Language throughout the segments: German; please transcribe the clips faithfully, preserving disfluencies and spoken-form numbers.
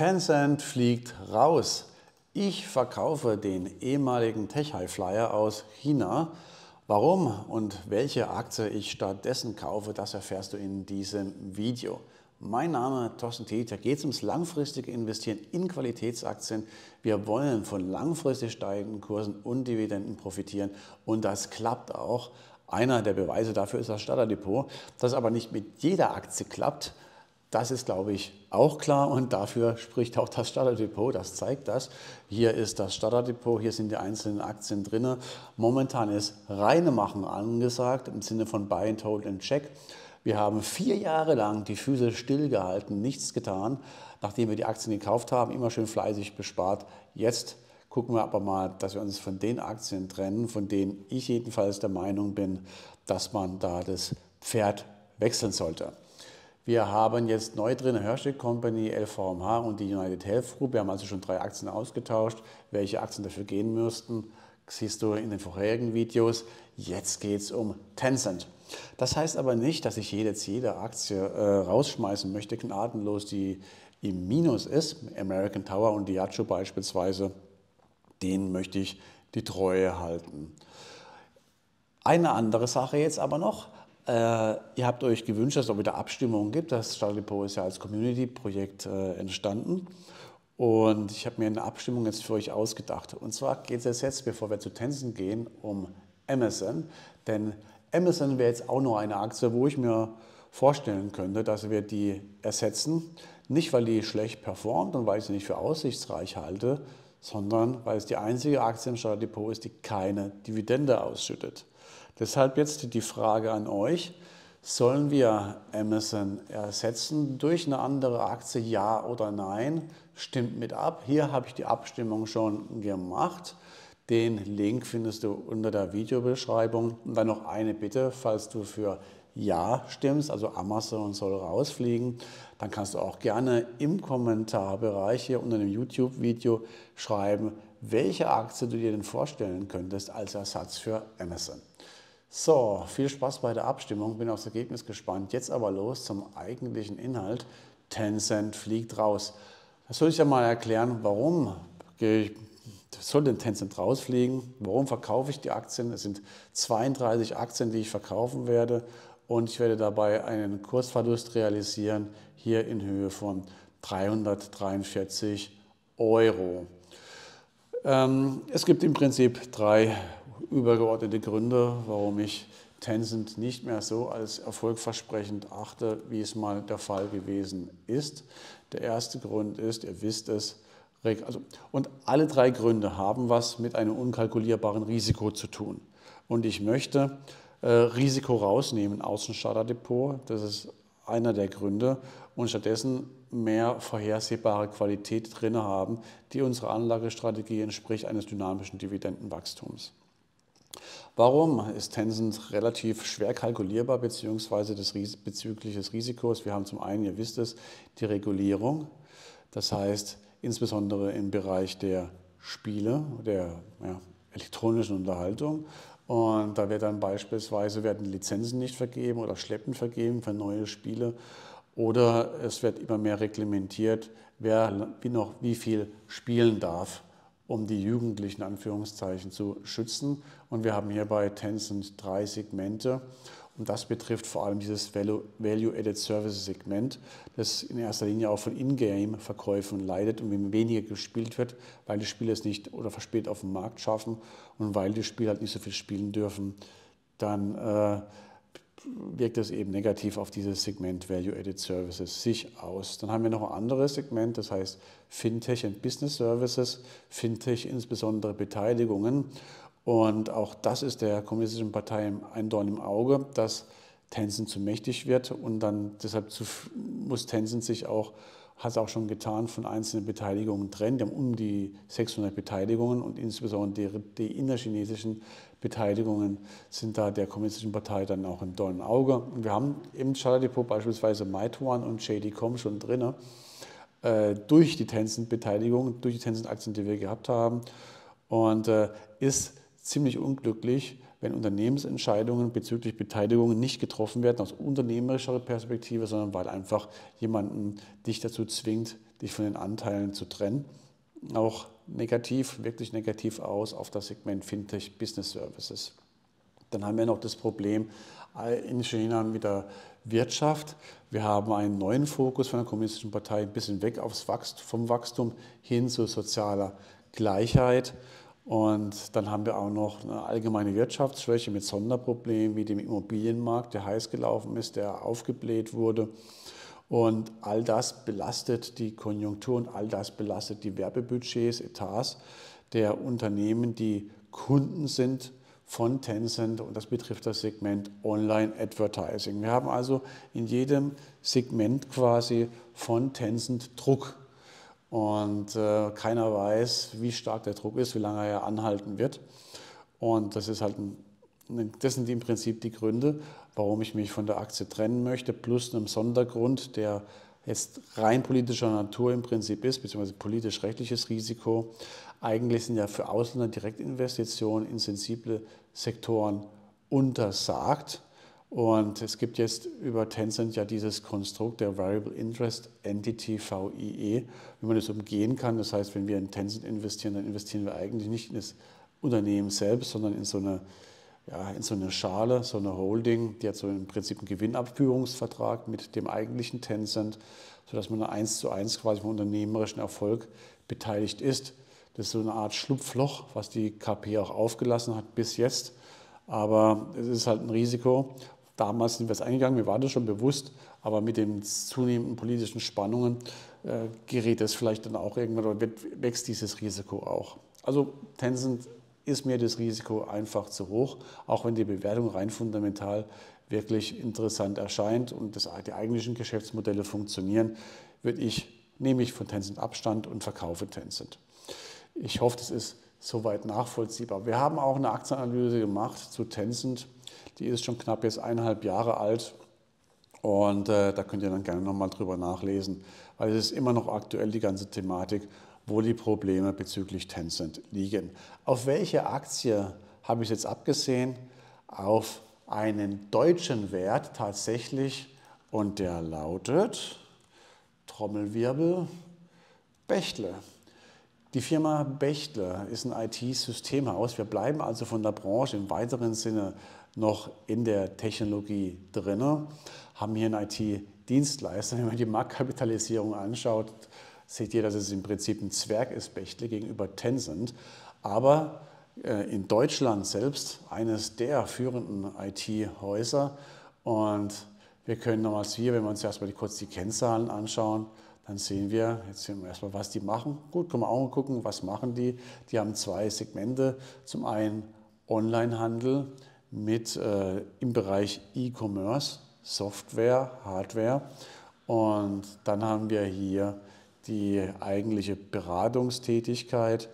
Tencent fliegt raus. Ich verkaufe den ehemaligen Tech-Highflyer aus China. Warum und welche Aktie ich stattdessen kaufe, das erfährst du in diesem Video. Mein Name ist Thorsten Tieter. Geht es ums langfristige Investieren in Qualitätsaktien. Wir wollen von langfristig steigenden Kursen und Dividenden profitieren und das klappt auch. Einer der Beweise dafür ist das Starterdepot. Das aber nicht mit jeder Aktie klappt, das ist, glaube ich, auch klar und dafür spricht auch das Starterdepot, das zeigt das. Hier ist das Starterdepot, hier sind die einzelnen Aktien drin. Momentan ist reine Machen angesagt im Sinne von Buy and Hold and Check. Wir haben vier Jahre lang die Füße stillgehalten, nichts getan, nachdem wir die Aktien gekauft haben, immer schön fleißig bespart. Jetzt gucken wir aber mal, dass wir uns von den Aktien trennen, von denen ich jedenfalls der Meinung bin, dass man da das Pferd wechseln sollte. Wir haben jetzt neu drin Hershey Company, L V M H und die United Health Group. Wir haben also schon drei Aktien ausgetauscht, welche Aktien dafür gehen müssten. Das siehst du in den vorherigen Videos. Jetzt geht es um Tencent. Das heißt aber nicht, dass ich jetzt jede Aktie äh, rausschmeißen möchte, gnadenlos, die im Minus ist. American Tower und Diageo beispielsweise, denen möchte ich die Treue halten. Eine andere Sache jetzt aber noch. Äh, ihr habt euch gewünscht, dass es auch wieder Abstimmungen gibt. Das Starterdepot ist ja als Community-Projekt äh, entstanden. Und ich habe mir eine Abstimmung jetzt für euch ausgedacht. Und zwar geht es jetzt, bevor wir zu Tencent gehen, um Amazon. Denn Amazon wäre jetzt auch noch eine Aktie, wo ich mir vorstellen könnte, dass wir die ersetzen. Nicht, weil die schlecht performt und weil ich sie nicht für aussichtsreich halte, sondern weil es die einzige Aktie im Starterdepot ist, die keine Dividende ausschüttet. Deshalb jetzt die Frage an euch, sollen wir Amazon ersetzen durch eine andere Aktie, ja oder nein? Stimmt mit ab. Hier habe ich die Abstimmung schon gemacht. Den Link findest du unter der Videobeschreibung. Und dann noch eine Bitte, falls du für Ja stimmst, also Amazon soll rausfliegen, dann kannst du auch gerne im Kommentarbereich hier unter dem YouTube-Video schreiben, welche Aktie du dir denn vorstellen könntest als Ersatz für Amazon. So, viel Spaß bei der Abstimmung, bin aufs Ergebnis gespannt. Jetzt aber los zum eigentlichen Inhalt. Tencent fliegt raus. Das soll ich ja mal erklären, warum soll denn Tencent rausfliegen? Warum verkaufe ich die Aktien? Es sind zweiunddreißig Aktien, die ich verkaufen werde. Und ich werde dabei einen Kursverlust realisieren, hier in Höhe von dreihundertdreiundvierzig Euro. Ähm, es gibt im Prinzip drei übergeordnete Gründe, warum ich Tencent nicht mehr so als erfolgversprechend achte, wie es mal der Fall gewesen ist. Der erste Grund ist, ihr wisst es, also, und alle drei Gründe haben was mit einem unkalkulierbaren Risiko zu tun. Und ich möchte Risiko rausnehmen aus dem Starterdepot, das ist einer der Gründe, und stattdessen mehr vorhersehbare Qualität drin haben, die unserer Anlagestrategie entspricht, eines dynamischen Dividendenwachstums. Warum ist Tencent relativ schwer kalkulierbar beziehungsweise des, bezüglich des Risikos? Wir haben zum einen, ihr wisst es, die Regulierung, das heißt insbesondere im Bereich der Spiele, der ja, elektronischen Unterhaltung. Und da wird dann beispielsweise werden Lizenzen nicht vergeben oder schleppend vergeben für neue Spiele. Oder es wird immer mehr reglementiert, wer wie, noch, wie viel spielen darf, um die Jugendlichen in Anführungszeichen zu schützen. Und wir haben hier bei Tencent drei Segmente. Und das betrifft vor allem dieses Value-Added-Services-Segment, das in erster Linie auch von Ingame-Verkäufen leidet und weniger gespielt wird, weil die Spiele es nicht oder verspätet auf den Markt schaffen und weil die Spieler halt nicht so viel spielen dürfen, dann äh, wirkt das eben negativ auf dieses Segment Value-Added-Services sich aus. Dann haben wir noch ein anderes Segment, das heißt Fintech und Business Services, Fintech insbesondere Beteiligungen. Und auch das ist der kommunistischen Partei ein Dorn im Auge, dass Tencent zu mächtig wird und dann deshalb zu, muss Tencent sich auch, hat es auch schon getan, von einzelnen Beteiligungen trennen. Die haben um die sechshundert Beteiligungen und insbesondere die, die innerchinesischen Beteiligungen sind da der kommunistischen Partei dann auch im Dorn im Auge. Und wir haben im Starterdepot beispielsweise Meituan und J D Punkt com schon drin, äh, durch die Tencent-Beteiligung, durch die Tencent-Aktien, die wir gehabt haben. Und äh, ist ziemlich unglücklich, wenn Unternehmensentscheidungen bezüglich Beteiligungen nicht getroffen werden aus unternehmerischer Perspektive, sondern weil einfach jemanden dich dazu zwingt, dich von den Anteilen zu trennen. Auch negativ, wirklich negativ aus auf das Segment Fintech Business Services. Dann haben wir noch das Problem in China mit der Wirtschaft. Wir haben einen neuen Fokus von der Kommunistischen Partei, ein bisschen weg aufs Wachstum, vom Wachstum hin zu sozialer Gleichheit. Und dann haben wir auch noch eine allgemeine Wirtschaftsschwäche mit Sonderproblemen wie dem Immobilienmarkt, der heiß gelaufen ist, der aufgebläht wurde. Und all das belastet die Konjunktur und all das belastet die Werbebudgets, Etats der Unternehmen, die Kunden sind von Tencent, und das betrifft das Segment Online Advertising. Wir haben also in jedem Segment quasi von Tencent Druck. Und äh, keiner weiß, wie stark der Druck ist, wie lange er anhalten wird. Und das ist halt ein, das sind im Prinzip die Gründe, warum ich mich von der Aktie trennen möchte, plus einem Sondergrund, der jetzt rein politischer Natur im Prinzip ist, beziehungsweise politisch-rechtliches Risiko. Eigentlich sind ja für Ausländer Direktinvestitionen in sensible Sektoren untersagt. Und es gibt jetzt über Tencent ja dieses Konstrukt der Variable Interest Entity, V I E, wie man das umgehen kann. Das heißt, wenn wir in Tencent investieren, dann investieren wir eigentlich nicht in das Unternehmen selbst, sondern in so eine, ja, in so eine Schale, so eine Holding, die hat so im Prinzip einen Gewinnabführungsvertrag mit dem eigentlichen Tencent, sodass man eins zu eins quasi vom unternehmerischen Erfolg beteiligt ist. Das ist so eine Art Schlupfloch, was die K P auch aufgelassen hat bis jetzt. Aber es ist halt ein Risiko. Damals sind wir es eingegangen, mir war das schon bewusst, aber mit den zunehmenden politischen Spannungen äh, gerät es vielleicht dann auch irgendwann oder wird, wächst dieses Risiko auch. Also Tencent ist mir das Risiko einfach zu hoch, auch wenn die Bewertung rein fundamental wirklich interessant erscheint und das, die eigentlichen Geschäftsmodelle funktionieren, würde ich, nehme ich von Tencent Abstand und verkaufe Tencent. Ich hoffe, das ist soweit nachvollziehbar. Wir haben auch eine Aktienanalyse gemacht zu Tencent. Die ist schon knapp jetzt eineinhalb Jahre alt und äh, da könnt ihr dann gerne nochmal drüber nachlesen, weil es ist immer noch aktuell, die ganze Thematik, wo die Probleme bezüglich Tencent liegen. Auf welche Aktie habe ich jetzt abgesehen? Auf einen deutschen Wert tatsächlich, und der lautet, Trommelwirbel, Bechtle. Die Firma Bechtle ist ein I T-Systemhaus. Wir bleiben also von der Branche im weiteren Sinne noch in der Technologie drin, haben hier einen I T-Dienstleister. Wenn man die Marktkapitalisierung anschaut, seht ihr, dass es im Prinzip ein Zwerg ist, Bechtle, gegenüber Tencent. Aber in Deutschland selbst eines der führenden I T-Häuser. Und wir können nochmals hier, wenn wir uns erstmal kurz die Kennzahlen anschauen, dann sehen wir, jetzt sehen wir erstmal, was die machen. Gut, können wir auch mal gucken, was machen die. Die haben zwei Segmente. Zum einen Onlinehandel mit äh, im Bereich E-Commerce, Software, Hardware. Und dann haben wir hier die eigentliche Beratungstätigkeit,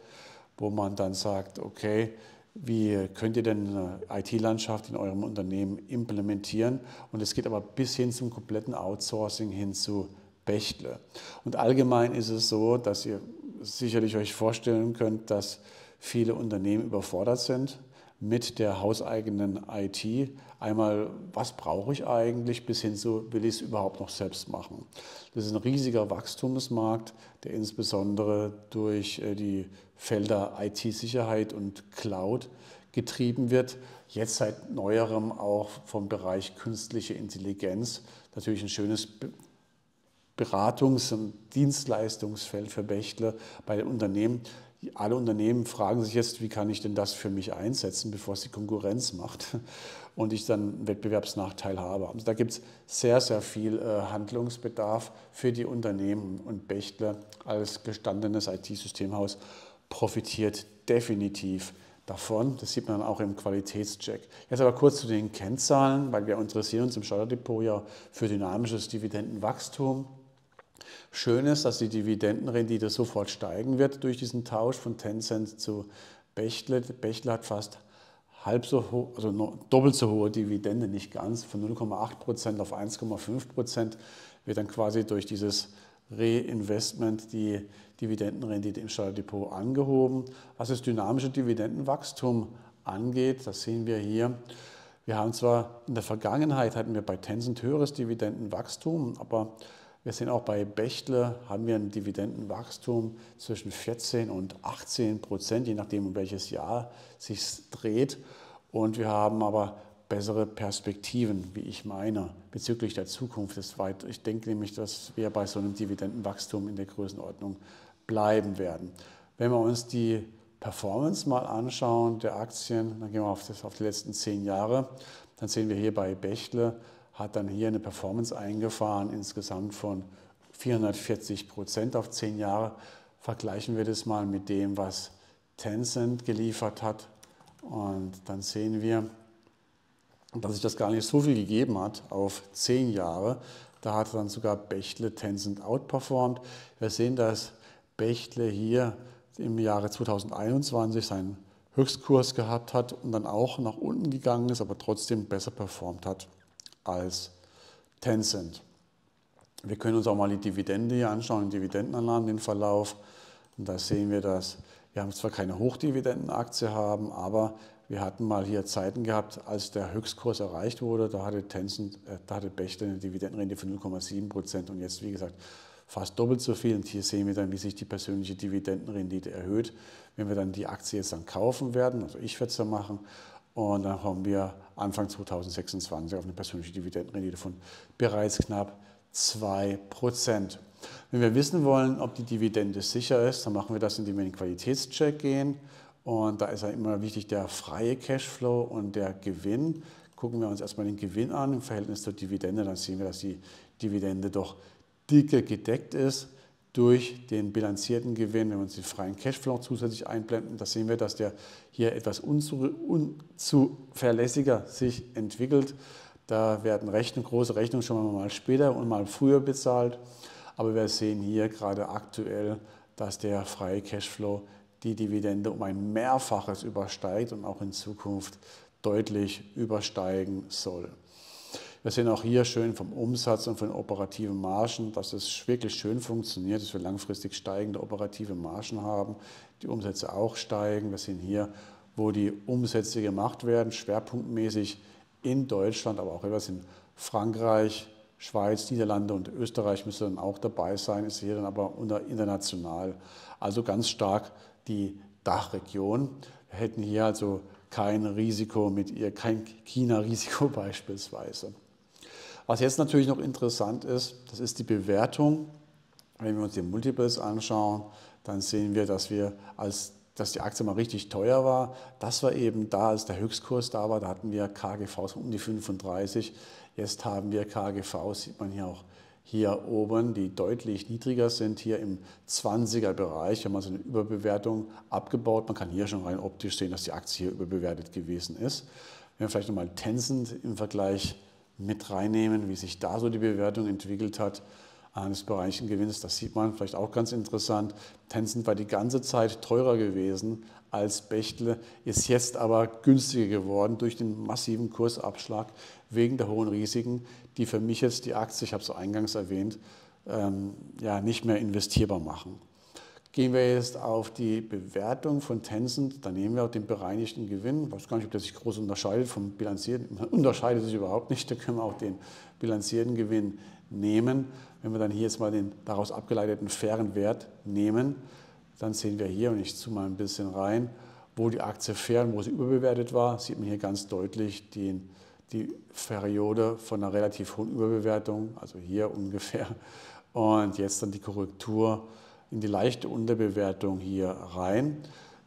wo man dann sagt, okay, wie könnt ihr denn eine I T-Landschaft in eurem Unternehmen implementieren? Und es geht aber bis hin zum kompletten Outsourcing hin zu Bechtle. Und allgemein ist es so, dass ihr sicherlich euch vorstellen könnt, dass viele Unternehmen überfordert sind mit der hauseigenen I T. Einmal, was brauche ich eigentlich, bis hin zu, will ich es überhaupt noch selbst machen? Das ist ein riesiger Wachstumsmarkt, der insbesondere durch die Felder I T-Sicherheit und Cloud getrieben wird. Jetzt seit neuerem auch vom Bereich künstliche Intelligenz. Natürlich ein schönes Beratungs- und Dienstleistungsfeld für Bechtle bei den Unternehmen. Alle Unternehmen fragen sich jetzt, wie kann ich denn das für mich einsetzen, bevor es die Konkurrenz macht und ich dann einen Wettbewerbsnachteil habe. Also da gibt es sehr, sehr viel Handlungsbedarf für die Unternehmen, und Bechtle als gestandenes I T-Systemhaus profitiert definitiv davon. Das sieht man auch im Qualitätscheck. Jetzt aber kurz zu den Kennzahlen, weil wir interessieren uns im Steuerdepot ja für dynamisches Dividendenwachstum. Schön ist, dass die Dividendenrendite sofort steigen wird durch diesen Tausch von Tencent zu Bechtle. Bechtle hat fast halb so hohe, also doppelt so hohe Dividende, nicht ganz, von null Komma acht Prozent auf eins Komma fünf Prozent wird dann quasi durch dieses Reinvestment die Dividendenrendite im Steuerdepot angehoben. Was das dynamische Dividendenwachstum angeht. Das sehen wir hier. Wir haben zwar in der Vergangenheit hatten wir bei Tencent höheres Dividendenwachstum, aber wir sehen auch bei Bechtle haben wir ein Dividendenwachstum zwischen vierzehn und achtzehn Prozent, je nachdem, um welches Jahr sich dreht. Und wir haben aber bessere Perspektiven, wie ich meine, bezüglich der Zukunft ist weit. Ich denke nämlich, dass wir bei so einem Dividendenwachstum in der Größenordnung bleiben werden. Wenn wir uns die Performance mal anschauen der Aktien, dann gehen wir auf, das, auf die letzten zehn Jahre, dann sehen wir hier bei Bechtle, hat dann hier eine Performance eingefahren, insgesamt von vierhundertvierzig Prozent auf zehn Jahre. Vergleichen wir das mal mit dem, was Tencent geliefert hat. Und dann sehen wir, dass sich das gar nicht so viel gegeben hat auf zehn Jahre. Da hat dann sogar Bechtle Tencent outperformt. Wir sehen, dass Bechtle hier im Jahre zweitausendeinundzwanzig seinen Höchstkurs gehabt hat und dann auch nach unten gegangen ist, aber trotzdem besser performt hat als Tencent. Wir können uns auch mal die Dividende hier anschauen, den Dividendenalarm, den Verlauf. Und da sehen wir, dass wir haben zwar keine Hochdividendenaktie haben, aber wir hatten mal hier Zeiten gehabt, als der Höchstkurs erreicht wurde, da hatte, Tencent, äh, da hatte Bechtle eine Dividendenrendite von null Komma sieben Prozent und jetzt, wie gesagt, fast doppelt so viel. Und hier sehen wir dann, wie sich die persönliche Dividendenrendite erhöht. Wenn wir dann die Aktie jetzt dann kaufen werden, also ich werde es dann machen, und dann kommen wir Anfang zweitausendsechsundzwanzig auf eine persönliche Dividendenrendite von bereits knapp zwei Prozent. Wenn wir wissen wollen, ob die Dividende sicher ist, dann machen wir das, indem wir in den Qualitätscheck gehen. Und da ist ja immer wichtig der freie Cashflow und der Gewinn. Gucken wir uns erstmal den Gewinn an im Verhältnis zur Dividende, dann sehen wir, dass die Dividende doch dicker gedeckt ist durch den bilanzierten Gewinn. Wenn wir uns den freien Cashflow zusätzlich einblenden, da sehen wir, dass der hier etwas unzuverlässiger sich entwickelt. Da werden Rechnung, große Rechnungen schon mal später und mal früher bezahlt. Aber wir sehen hier gerade aktuell, dass der freie Cashflow die Dividende um ein Mehrfaches übersteigt und auch in Zukunft deutlich übersteigen soll. Wir sehen auch hier schön vom Umsatz und von operativen Margen, dass es wirklich schön funktioniert, dass wir langfristig steigende operative Margen haben, die Umsätze auch steigen. Wir sehen hier, wo die Umsätze gemacht werden, schwerpunktmäßig in Deutschland, aber auch etwas in Frankreich, Schweiz, Niederlande und Österreich müsste dann auch dabei sein, ist hier dann aber international, also ganz stark die D A C H-Region. Wir hätten hier also kein Risiko mit ihr, kein China-Risiko beispielsweise. Was jetzt natürlich noch interessant ist, das ist die Bewertung. Wenn wir uns die Multiples anschauen, dann sehen wir, dass wir als dass die Aktie mal richtig teuer war. Das war eben da, als der Höchstkurs da war, da hatten wir K G Vs um die fünfunddreißig. Jetzt haben wir K G Vs, sieht man hier auch hier oben, die deutlich niedriger sind, hier im zwanziger-Bereich. Wenn man so eine Überbewertung abgebaut, man kann hier schon rein optisch sehen, dass die Aktie hier überbewertet gewesen ist. Wenn wir vielleicht nochmal Tencent im Vergleich mit reinnehmen, wie sich da so die Bewertung entwickelt hat, eines Bereichen Gewinns, das sieht man vielleicht auch ganz interessant. Tencent war die ganze Zeit teurer gewesen als Bechtle, ist jetzt aber günstiger geworden durch den massiven Kursabschlag wegen der hohen Risiken, die für mich jetzt die Aktie, ich habe es eingangs erwähnt, ähm, ja, nicht mehr investierbar machen. Gehen wir jetzt auf die Bewertung von Tencent, dann nehmen wir auch den bereinigten Gewinn. Ich weiß gar nicht, ob der sich groß unterscheidet vom bilanzierten. Unterscheidet sich überhaupt nicht, da können wir auch den bilanzierten Gewinn nehmen. Wenn wir dann hier jetzt mal den daraus abgeleiteten fairen Wert nehmen, dann sehen wir hier, und ich zoome mal ein bisschen rein, wo die Aktie fair und wo sie überbewertet war, sieht man hier ganz deutlich den, die Periode von einer relativ hohen Überbewertung, also hier ungefähr, und jetzt dann die Korrektur in die leichte Unterbewertung hier rein.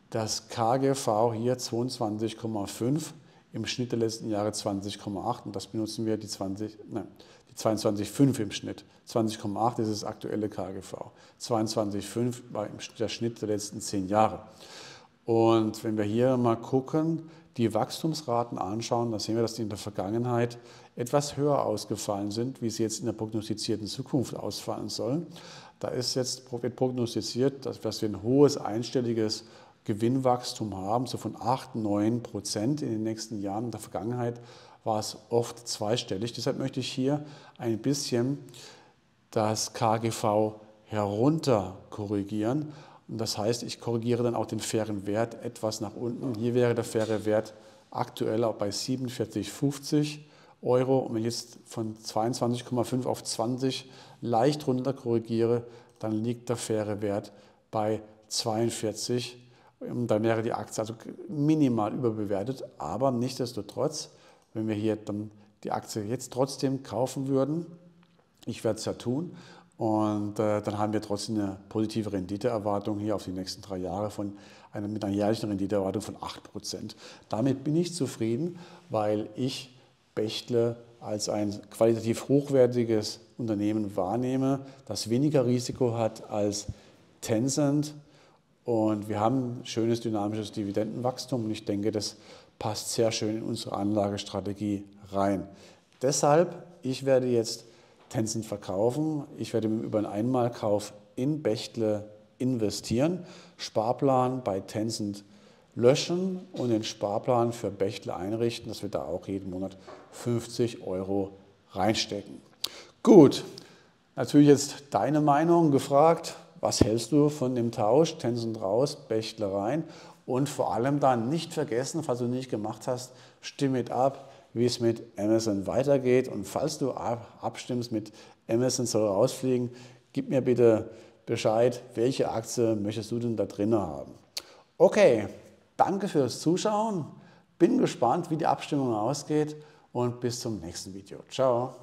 Das K G V hier zweiundzwanzig Komma fünf, im Schnitt der letzten Jahre zwanzig Komma acht, und das benutzen wir die zweiundzwanzig Komma fünf im Schnitt. zwanzig Komma acht ist das aktuelle K G V. zweiundzwanzig Komma fünf war der Schnitt der letzten zehn Jahre. Und wenn wir hier mal gucken, die Wachstumsraten anschauen, dann sehen wir, dass die in der Vergangenheit etwas höher ausgefallen sind, wie sie jetzt in der prognostizierten Zukunft ausfallen sollen. Da ist jetzt wird prognostiziert, dass wir ein hohes einstelliges Gewinnwachstum haben, so von acht, neun Prozent in den nächsten Jahren. In der Vergangenheit war es oft zweistellig. Deshalb möchte ich hier ein bisschen das K G V herunter korrigieren. Das heißt, ich korrigiere dann auch den fairen Wert etwas nach unten. Hier wäre der faire Wert aktuell auch bei siebenundvierzig Komma fünfzig Euro. Und wenn ich jetzt von zweiundzwanzig Komma fünf auf zwanzig leicht runter korrigiere, dann liegt der faire Wert bei zweiundvierzig. Und dann wäre die Aktie also minimal überbewertet. Aber nichtsdestotrotz, wenn wir hier dann die Aktie jetzt trotzdem kaufen würden, ich werde es ja tun, und äh, dann haben wir trotzdem eine positive Renditeerwartung hier auf die nächsten drei Jahre von einer, mit einer jährlichen Renditeerwartung von acht Prozent. Damit bin ich zufrieden, weil ich Bechtle als ein qualitativ hochwertiges Unternehmen wahrnehme, das weniger Risiko hat als Tencent. Und wir haben ein schönes dynamisches Dividendenwachstum und ich denke, das passt sehr schön in unsere Anlagestrategie rein. Deshalb, ich werde jetzt Tencent verkaufen. Ich werde über einen Einmalkauf in Bechtle investieren, Sparplan bei Tencent löschen und den Sparplan für Bechtle einrichten, dass wir da auch jeden Monat fünfzig Euro reinstecken. Gut, natürlich jetzt deine Meinung gefragt. Was hältst du von dem Tausch? Tencent raus, Bechtle rein. Und vor allem dann nicht vergessen, falls du nicht gemacht hast, stimme mit ab, wie es mit Amazon weitergeht. Und falls du abstimmst mit Amazon soll rausfliegen, gib mir bitte Bescheid, welche Aktie möchtest du denn da drin haben. Okay, danke fürs Zuschauen. Bin gespannt, wie die Abstimmung ausgeht und bis zum nächsten Video. Ciao.